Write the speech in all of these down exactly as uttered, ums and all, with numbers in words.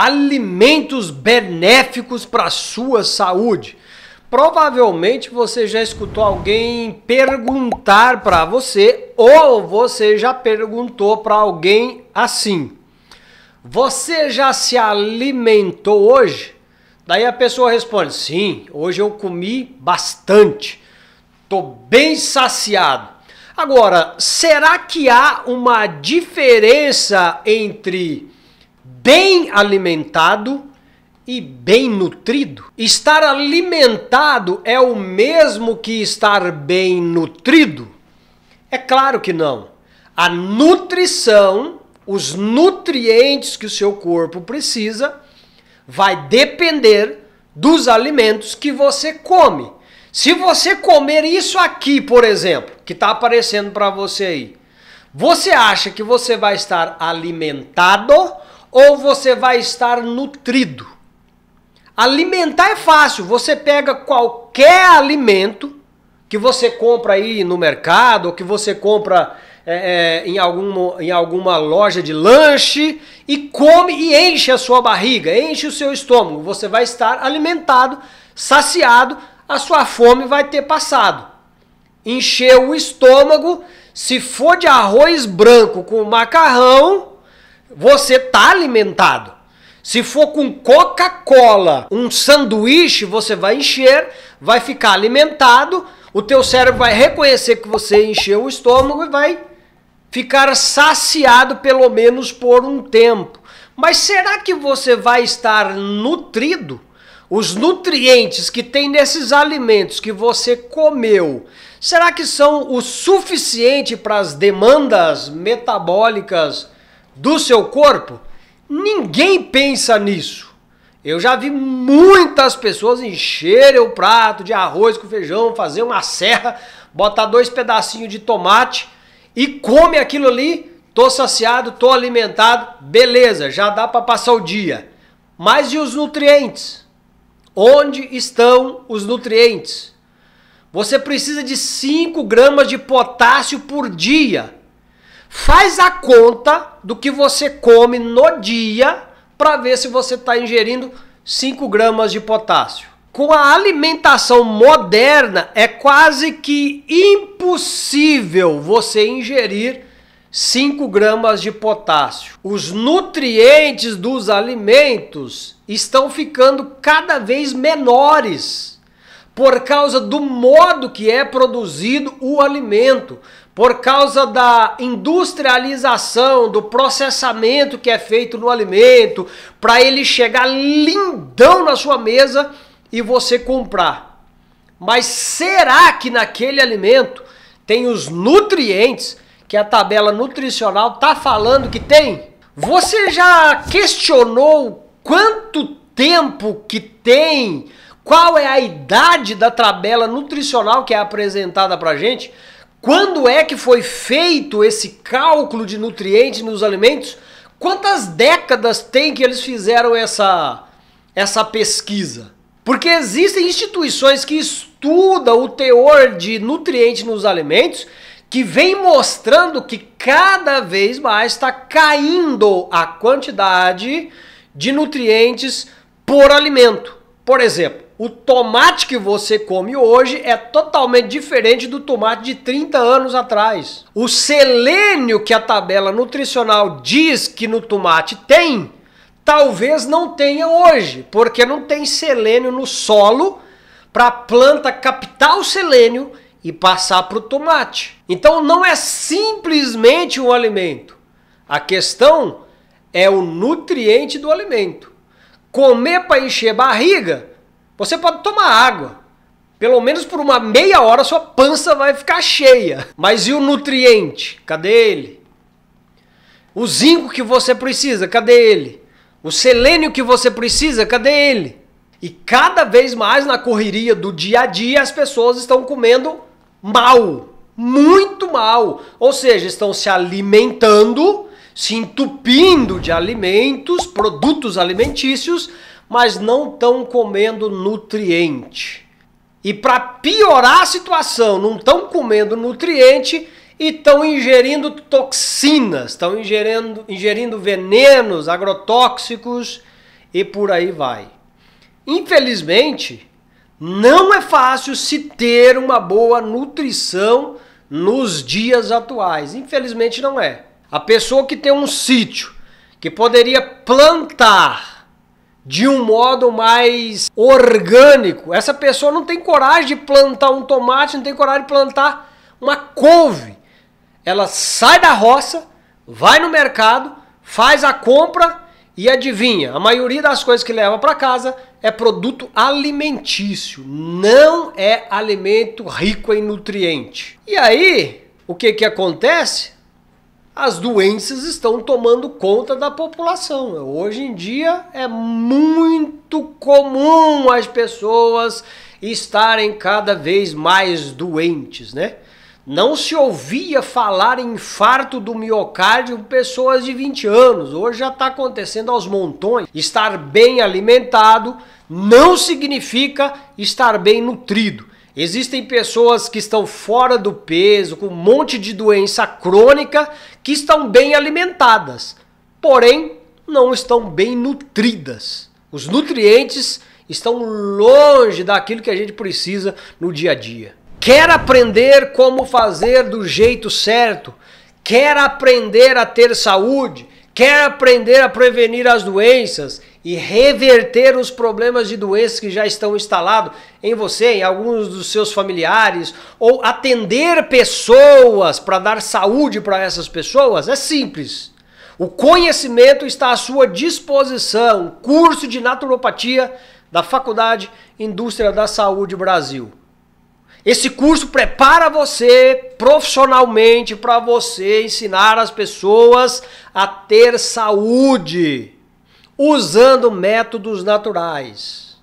alimentos benéficos para a sua saúde. Provavelmente você já escutou alguém perguntar para você, ou você já perguntou para alguém assim: você já se alimentou hoje? Daí a pessoa responde: sim, hoje eu comi bastante, tô bem saciado. Agora, será que há uma diferença entre bem alimentado e bem nutrido? Estar alimentado é o mesmo que estar bem nutrido? É claro que não. A nutrição, os nutrientes que o seu corpo precisa, vai depender dos alimentos que você come. Se você comer isso aqui, por exemplo, que está aparecendo para você aí, você acha que você vai estar alimentado ou você vai estar nutrido? Alimentar é fácil, você pega qualquer alimento que você compra aí no mercado, ou que você compra é, é, em, algum, em alguma loja de lanche, e come e enche a sua barriga, enche o seu estômago, você vai estar alimentado, saciado, a sua fome vai ter passado. Encheu o estômago, se for de arroz branco com macarrão, você está alimentado. Se for com Coca-Cola, um sanduíche, você vai encher, vai ficar alimentado, o teu cérebro vai reconhecer que você encheu o estômago e vai ficar saciado pelo menos por um tempo. Mas será que você vai estar nutrido? Os nutrientes que tem nesses alimentos que você comeu, será que são o suficiente para as demandas metabólicas do seu corpo? Ninguém pensa nisso. Eu já vi muitas pessoas encherem o prato de arroz com feijão, fazer uma serra, botar dois pedacinhos de tomate e come aquilo ali, tô saciado, tô alimentado, beleza, já dá para passar o dia. Mas e os nutrientes? Onde estão os nutrientes? Você precisa de cinco gramas de potássio por dia. Faz a conta do que você come no dia para ver se você está ingerindo cinco gramas de potássio. Com a alimentação moderna, é quase que impossível você ingerir cinco gramas de potássio. Os nutrientes dos alimentos estão ficando cada vez menores por causa do modo que é produzido o alimento, por causa da industrialização, do processamento que é feito no alimento, para ele chegar lindão na sua mesa e você comprar. Mas será que naquele alimento tem os nutrientes que a tabela nutricional está falando que tem? Você já questionou quanto tempo que tem? Qual é a idade da tabela nutricional que é apresentada para a gente? Quando é que foi feito esse cálculo de nutrientes nos alimentos? Quantas décadas tem que eles fizeram essa, essa pesquisa? Porque existem instituições que estudam o teor de nutrientes nos alimentos, que vem mostrando que cada vez mais está caindo a quantidade de nutrientes por alimento. Por exemplo, o tomate que você come hoje é totalmente diferente do tomate de trinta anos atrás. O selênio que a tabela nutricional diz que no tomate tem, talvez não tenha hoje, porque não tem selênio no solo para a planta captar o selênio e passar para o tomate. Então não é simplesmente um alimento. A questão é o nutriente do alimento. Comer para encher barriga, você pode tomar água. Pelo menos por uma meia hora sua pança vai ficar cheia. Mas e o nutriente? Cadê ele? O zinco que você precisa, cadê ele? O selênio que você precisa, cadê ele? E cada vez mais na correria do dia a dia as pessoas estão comendo mal. Muito mal. Ou seja, estão se alimentando, se entupindo de alimentos, produtos alimentícios, mas não estão comendo nutriente. E para piorar a situação, não estão comendo nutriente e estão ingerindo toxinas, estão ingerindo, ingerindo venenos, agrotóxicos e por aí vai. Infelizmente, não é fácil se ter uma boa nutrição nos dias atuais. Infelizmente não é. A pessoa que tem um sítio, que poderia plantar de um modo mais orgânico, essa pessoa não tem coragem de plantar um tomate, não tem coragem de plantar uma couve. Ela sai da roça, vai no mercado, faz a compra e adivinha, a maioria das coisas que leva para casa é produto alimentício, não é alimento rico em nutriente. E aí, o que que acontece? As doenças estão tomando conta da população. Hoje em dia é muito comum as pessoas estarem cada vez mais doentes, né? Não se ouvia falar em infarto do miocárdio em pessoas de vinte anos. Hoje já está acontecendo aos montões. Estar bem alimentado não significa estar bem nutrido. Existem pessoas que estão fora do peso, com um monte de doença crônica, que estão bem alimentadas, porém não estão bem nutridas. Os nutrientes estão longe daquilo que a gente precisa no dia a dia. Quer aprender como fazer do jeito certo? Quer aprender a ter saúde? Quer aprender a prevenir as doenças e reverter os problemas de doenças que já estão instalados em você, em alguns dos seus familiares, ou atender pessoas para dar saúde para essas pessoas? É simples. O conhecimento está à sua disposição. O curso de naturopatia da Faculdade Indústria da Saúde Brasil. Esse curso prepara você profissionalmente para você ensinar as pessoas a ter saúde usando métodos naturais.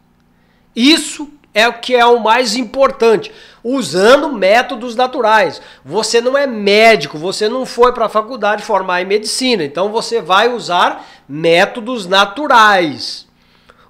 Isso é o que é o mais importante, usando métodos naturais. Você não é médico, você não foi para a faculdade formar em medicina, então você vai usar métodos naturais.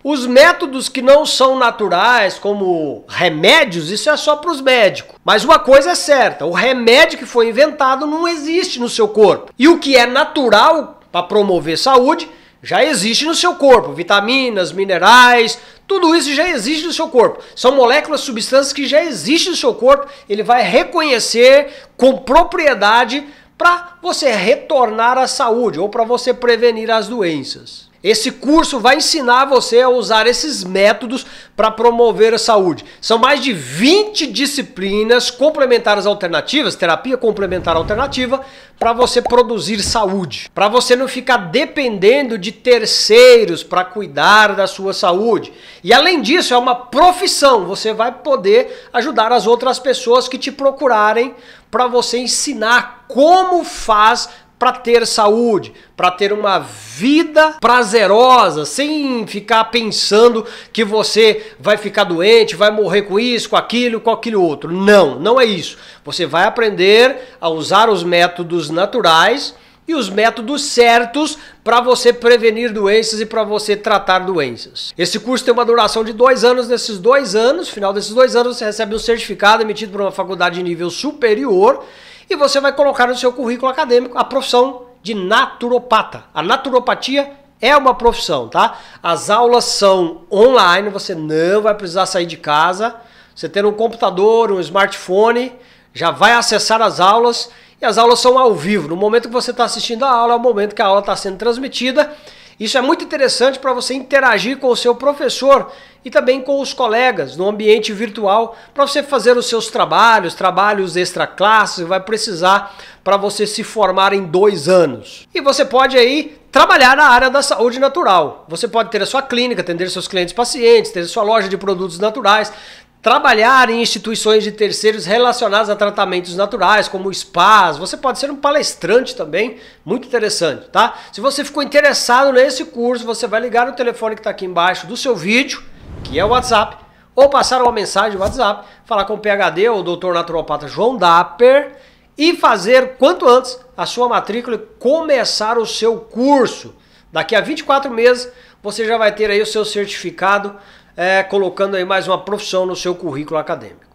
Os métodos que não são naturais, como remédios, isso é só para os médicos. Mas uma coisa é certa, o remédio que foi inventado não existe no seu corpo. E o que é natural para promover saúde, já existe no seu corpo. Vitaminas, minerais, tudo isso já existe no seu corpo. São moléculas, substâncias que já existem no seu corpo. Ele vai reconhecer com propriedade para você retornar à saúde ou para você prevenir as doenças. Esse curso vai ensinar você a usar esses métodos para promover a saúde. São mais de vinte disciplinas complementares alternativas, terapia complementar alternativa, para você produzir saúde. Para você não ficar dependendo de terceiros para cuidar da sua saúde. E além disso, é uma profissão. Você vai poder ajudar as outras pessoas que te procurarem para você ensinar como faz para ter saúde, para ter uma vida prazerosa, sem ficar pensando que você vai ficar doente, vai morrer com isso, com aquilo, com aquilo outro. Não, não é isso. Você vai aprender a usar os métodos naturais e os métodos certos para você prevenir doenças e para você tratar doenças. Esse curso tem uma duração de dois anos. Nesses dois anos, no final desses dois anos, você recebe um certificado emitido por uma faculdade de nível superior e você vai colocar no seu currículo acadêmico a profissão de naturopata. A naturopatia é uma profissão, tá? As aulas são online, você não vai precisar sair de casa. Você ter um computador, um smartphone, já vai acessar as aulas. E as aulas são ao vivo. No momento que você está assistindo a aula, é o momento que a aula está sendo transmitida. Isso é muito interessante para você interagir com o seu professor e também com os colegas no ambiente virtual, para você fazer os seus trabalhos, trabalhos extra classes, vai precisar para você se formar em dois anos. E você pode aí trabalhar na área da saúde natural. Você pode ter a sua clínica, atender seus clientes pacientes, ter a sua loja de produtos naturais, trabalhar em instituições de terceiros relacionadas a tratamentos naturais, como spas. Você pode ser um palestrante também, muito interessante, tá? Se você ficou interessado nesse curso, você vai ligar no telefone que está aqui embaixo do seu vídeo, que é o WhatsApp, ou passar uma mensagem no WhatsApp, falar com o P H D ou o doutor naturopata João Dapper e fazer, quanto antes, a sua matrícula e começar o seu curso. Daqui a vinte e quatro meses, você já vai ter aí o seu certificado, É, colocando aí mais uma profissão no seu currículo acadêmico.